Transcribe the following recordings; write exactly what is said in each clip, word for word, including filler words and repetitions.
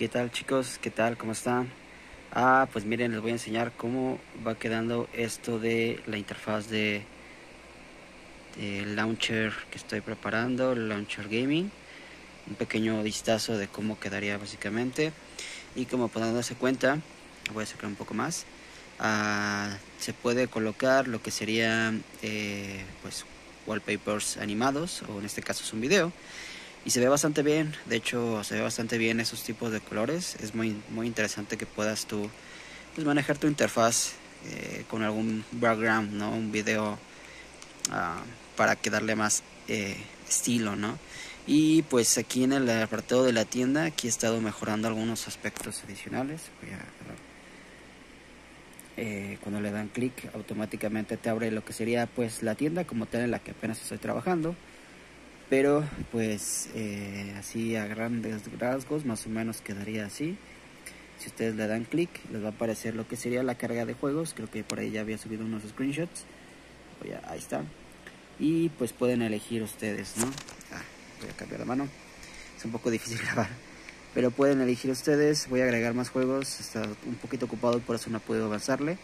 ¿Qué tal, chicos? ¿Qué tal? ¿Cómo están? Ah, pues miren, les voy a enseñar cómo va quedando esto de la interfaz de, de launcher que estoy preparando, launcher gaming. Un pequeño vistazo de cómo quedaría básicamente. Y como pueden darse cuenta, voy a sacar un poco más. Ah, se puede colocar lo que sería eh, pues wallpapers animados, o en este caso es un video, y se ve bastante bien. De hecho, se ve bastante bien esos tipos de colores. Es muy muy interesante que puedas tú pues, manejar tu interfaz eh, con algún background, ¿no? Un video uh, para que darle más eh, estilo, ¿no? Y pues aquí en el apartado de la tienda, aquí he estado mejorando algunos aspectos adicionales. Voy a, eh, cuando le dan clic, automáticamente te abre lo que sería pues la tienda como tal en la que apenas estoy trabajando. Pero pues eh, así a grandes rasgos más o menos quedaría así. Si ustedes le dan clic, les va a aparecer lo que sería la carga de juegos. Creo que por ahí ya había subido unos screenshots. Voy a, ahí está. Y pues pueden elegir ustedes, ¿no? Ah, voy a cambiar de mano. Es un poco difícil grabar. Pero pueden elegir ustedes. Voy a agregar más juegos. Está un poquito ocupado, por eso no puedo avanzarle.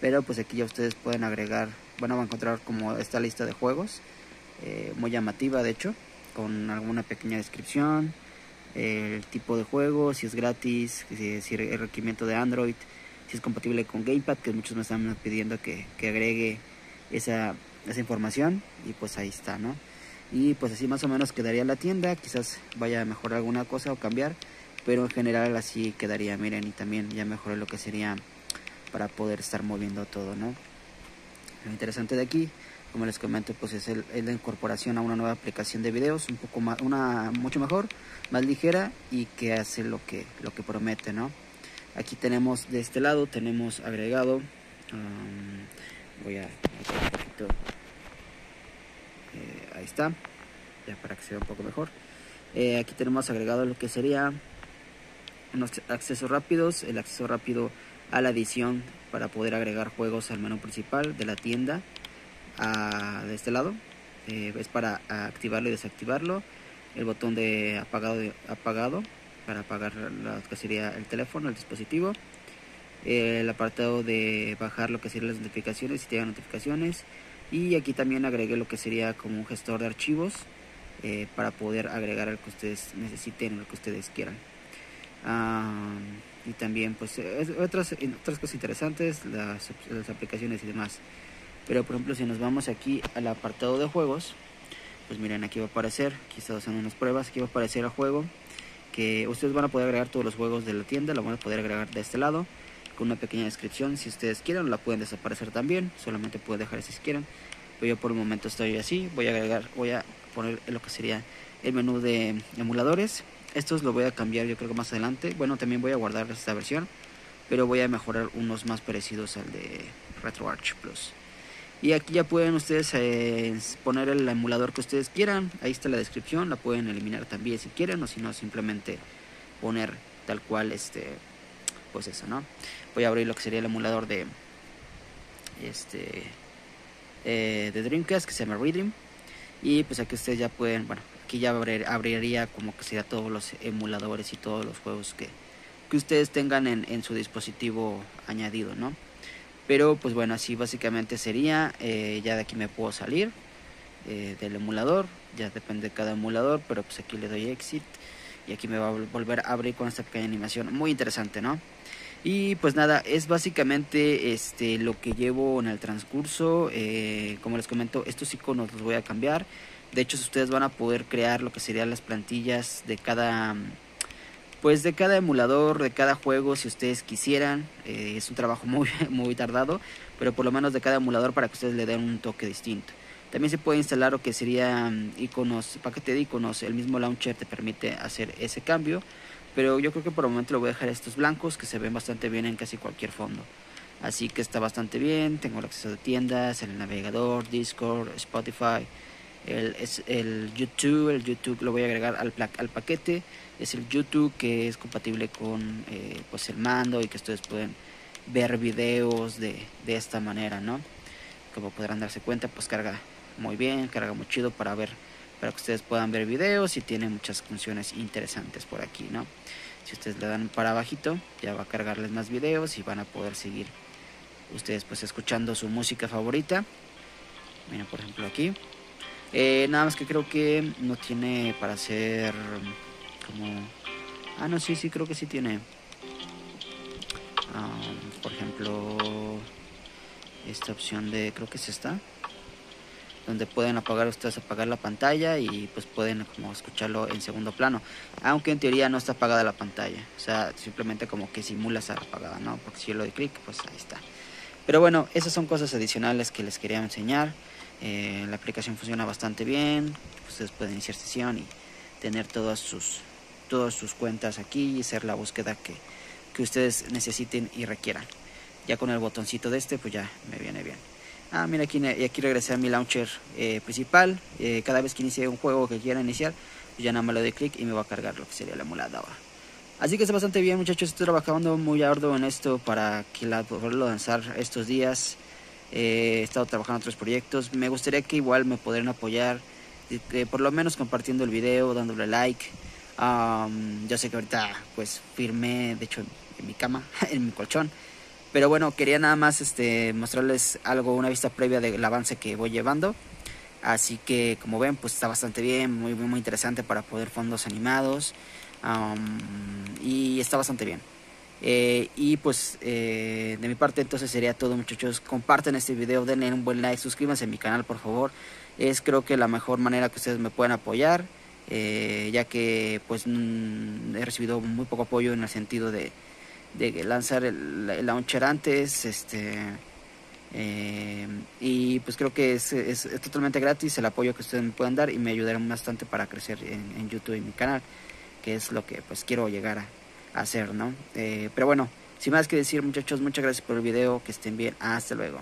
Pero pues aquí ya ustedes pueden agregar. Van a encontrar como esta lista de juegos. Eh, muy llamativa, de hecho, con alguna pequeña descripción, eh, el tipo de juego, si es gratis, si es el requerimiento de Android, si es compatible con Gamepad, que muchos me están pidiendo que, que agregue esa, esa información, y pues ahí está, ¿no? Y pues así más o menos quedaría la tienda. Quizás vaya a mejorar alguna cosa o cambiar, pero en general así quedaría. Miren, y también ya mejoré lo que sería para poder estar moviendo todo, ¿no? Lo interesante de aquí, como les comento, pues es, el, es la incorporación a una nueva aplicación de videos, un poco más, una mucho mejor, más ligera y que hace lo que lo que promete, ¿no? Aquí tenemos de este lado, tenemos agregado, um, voy a meter un poquito, eh, ahí está, ya para que se vea un poco mejor. Eh, aquí tenemos agregado lo que sería unos accesos rápidos, el acceso rápido a la edición para poder agregar juegos al menú principal de la tienda. A, de este lado eh, es para activarlo y desactivarlo, el botón de apagado de, apagado para apagar lo que sería el teléfono, el dispositivo, eh, el apartado de bajar lo que serían las notificaciones si te llegan notificaciones, y aquí también agregué lo que sería como un gestor de archivos eh, para poder agregar el que ustedes necesiten, lo que ustedes quieran. Ah, y también pues es, otras, otras cosas interesantes, las, las aplicaciones y demás. Pero por ejemplo, si nos vamos aquí al apartado de juegos, pues miren, aquí va a aparecer, aquí estamos haciendo unas pruebas, aquí va a aparecer el juego, que ustedes van a poder agregar todos los juegos de la tienda, lo van a poder agregar de este lado, con una pequeña descripción, si ustedes quieren, la pueden desaparecer también, solamente pueden dejar si quieren, pero yo por el momento estoy así. Voy a agregar, voy a poner lo que sería el menú de emuladores, estos lo voy a cambiar yo creo que más adelante, bueno, también voy a guardar esta versión, pero voy a mejorar unos más parecidos al de RetroArch Plus. Y aquí ya pueden ustedes eh, poner el emulador que ustedes quieran. Ahí está la descripción. La pueden eliminar también si quieren. O si no, simplemente poner tal cual este. Pues eso, ¿no? Voy a abrir lo que sería el emulador de este eh, de Dreamcast, que se llama Redream. Y pues aquí ustedes ya pueden. Bueno, aquí ya abrir, abriría como que sería todos los emuladores y todos los juegos que, que ustedes tengan en, en su dispositivo añadido, ¿no? Pero pues bueno, así básicamente sería. Eh, ya de aquí me puedo salir eh, del emulador, ya depende de cada emulador, pero pues aquí le doy exit y aquí me va a volver a abrir con esta pequeña animación, muy interesante, ¿no? Y pues nada, es básicamente este lo que llevo en el transcurso. Eh, como les comento, estos iconos los voy a cambiar. De hecho, ustedes van a poder crear lo que serían las plantillas de cada... pues de cada emulador, de cada juego, si ustedes quisieran. Eh, es un trabajo muy, muy tardado, pero por lo menos de cada emulador para que ustedes le den un toque distinto. También se puede instalar lo que serían iconos, paquete de iconos. El mismo launcher te permite hacer ese cambio, pero yo creo que por el momento lo voy a dejar estos blancos, que se ven bastante bien en casi cualquier fondo. Así que está bastante bien. Tengo el acceso de tiendas, el navegador, Discord, Spotify. El, es el YouTube, el YouTube lo voy a agregar al, al paquete. Es el YouTube que es compatible con eh, pues el mando, y que ustedes pueden ver videos de, de esta manera, ¿no? Como podrán darse cuenta, pues carga muy bien, carga muy chido para ver para que ustedes puedan ver videos, y tiene muchas funciones interesantes por aquí, ¿no? Si ustedes le dan para abajito, ya va a cargarles más videos y van a poder seguir ustedes pues escuchando su música favorita. Miren, por ejemplo, aquí. Eh, nada más que creo que no tiene para hacer como... Ah, no, sí, sí, creo que sí tiene. Um, por ejemplo, esta opción de... Creo que es esta. Donde pueden apagar ustedes, apagar la pantalla y pues pueden como escucharlo en segundo plano. Aunque en teoría no está apagada la pantalla. O sea, simplemente como que simula estar apagada, ¿no? Porque si yo le doy clic, pues ahí está. Pero bueno, esas son cosas adicionales que les quería enseñar. Eh, la aplicación funciona bastante bien. Ustedes pueden iniciar sesión y tener todas sus, todas sus cuentas aquí y hacer la búsqueda que, que ustedes necesiten y requieran. Ya con el botoncito de este, pues ya me viene bien. Ah, mira, aquí, aquí regresé a mi launcher eh, principal. Eh, cada vez que inicie un juego que quiera iniciar, pues ya nada más le doy clic y me va a cargar lo que sería la emuladora. Así que está bastante bien, muchachos. Estoy trabajando muy arduo en esto para que la poderlo lanzar estos días. Eh, he estado trabajando en otros proyectos. Me gustaría que igual me pudieran apoyar, eh, por lo menos compartiendo el video, dándole like. Um, yo sé que ahorita pues firmé, de hecho, en, en mi cama, en mi colchón. Pero bueno, quería nada más este, mostrarles algo, una vista previa del avance que voy llevando. Así que como ven, pues está bastante bien, muy, muy, muy interesante para poder fondos animados. Um, y está bastante bien. Eh, y pues eh, de mi parte entonces sería todo, muchachos. Comparten este video, denle un buen like, suscríbanse a mi canal, por favor. Es creo que la mejor manera que ustedes me pueden apoyar, eh, ya que pues mm, he recibido muy poco apoyo en el sentido de, de lanzar el, el launcher antes, este eh, y pues creo que es, es, es totalmente gratis el apoyo que ustedes me puedan dar, y me ayudarán bastante para crecer en, en YouTube y mi canal, que es lo que pues quiero llegar a hacer, ¿no? Eh, pero bueno, sin más que decir, muchachos, muchas gracias por el video, que estén bien, hasta luego.